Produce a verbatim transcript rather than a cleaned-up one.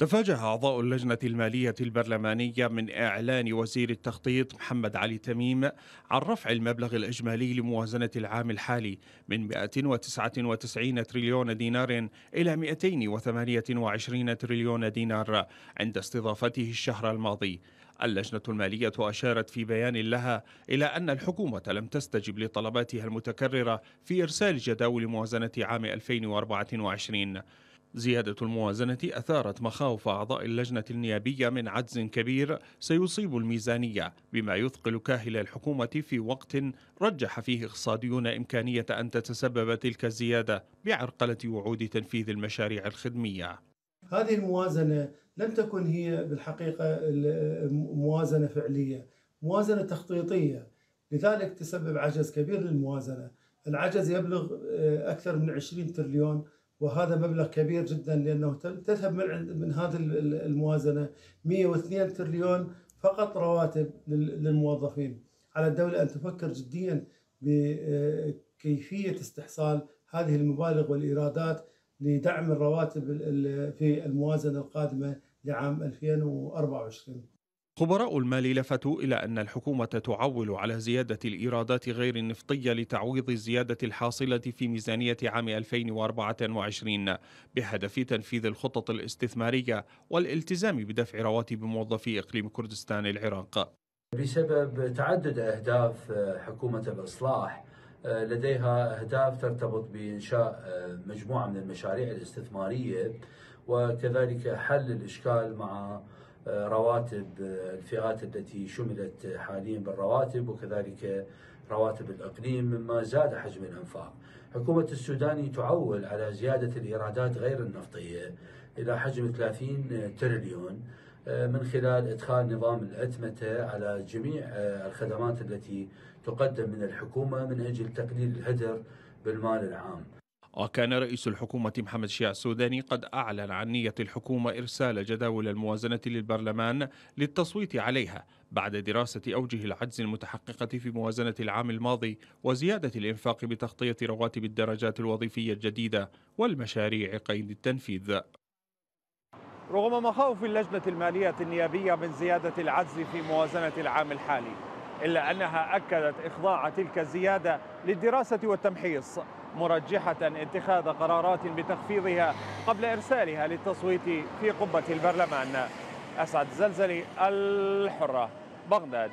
تفاجأ أعضاء اللجنة المالية البرلمانية من إعلان وزير التخطيط محمد علي تميم عن رفع المبلغ الإجمالي لموازنة العام الحالي من مئة وتسعة وتسعين تريليون دينار إلى مئتين وثمانية وعشرين تريليون دينار عند استضافته الشهر الماضي. اللجنة المالية أشارت في بيان لها إلى أن الحكومة لم تستجب لطلباتها المتكررة في إرسال جداول موازنة عام ألفين وأربعة وعشرين. زيادة الموازنة أثارت مخاوف أعضاء اللجنة النيابية من عجز كبير سيصيب الميزانية، بما يثقل كاهل الحكومة في وقت رجح فيه اقتصاديون إمكانية أن تتسبب تلك الزيادة بعرقلة وعود تنفيذ المشاريع الخدمية. هذه الموازنة لم تكن هي بالحقيقة موازنة فعلية، موازنة تخطيطية، لذلك تسبب عجز كبير للموازنة. العجز يبلغ أكثر من عشرين تريليون، وهذا مبلغ كبير جدا، لأنه تذهب من هذه الموازنة مئة واثنين تريليون فقط رواتب للموظفين. على الدولة أن تفكر جديا بكيفية استحصال هذه المبالغ والإيرادات لدعم الرواتب في الموازنة القادمة لعام ألفين وأربعة وعشرين. خبراء المال لفتوا إلى أن الحكومة تعول على زيادة الإيرادات غير النفطية لتعويض الزيادة الحاصلة في ميزانية عام ألفين وأربعة وعشرين بهدف تنفيذ الخطط الاستثمارية والالتزام بدفع رواتب موظفي إقليم كردستان العراق. بسبب تعدد أهداف حكومة الإصلاح، لديها أهداف ترتبط بإنشاء مجموعة من المشاريع الاستثمارية وكذلك حل الإشكال مع رواتب الفئات التي شملت حاليا بالرواتب وكذلك رواتب الإقليم، مما زاد حجم الإنفاق. حكومة السوداني تعول على زيادة الإيرادات غير النفطية إلى حجم ثلاثين تريليون من خلال إدخال نظام الأتمتة على جميع الخدمات التي تقدم من الحكومة من أجل تقليل الهدر بالمال العام. وكان رئيس الحكومة محمد شياع السوداني قد أعلن عن نية الحكومة إرسال جداول الموازنة للبرلمان للتصويت عليها بعد دراسة أوجه العجز المتحققة في موازنة العام الماضي وزيادة الإنفاق بتغطية رواتب الدرجات الوظيفية الجديدة والمشاريع قيد التنفيذ. رغم مخاوف اللجنة المالية النيابية من زيادة العجز في موازنة العام الحالي، إلا أنها أكدت إخضاع تلك الزيادة للدراسة والتمحيص، مرجحة اتخاذ قرارات بتخفيضها قبل إرسالها للتصويت في قبة البرلمان. أسعد زلزلي، الحرة، بغداد.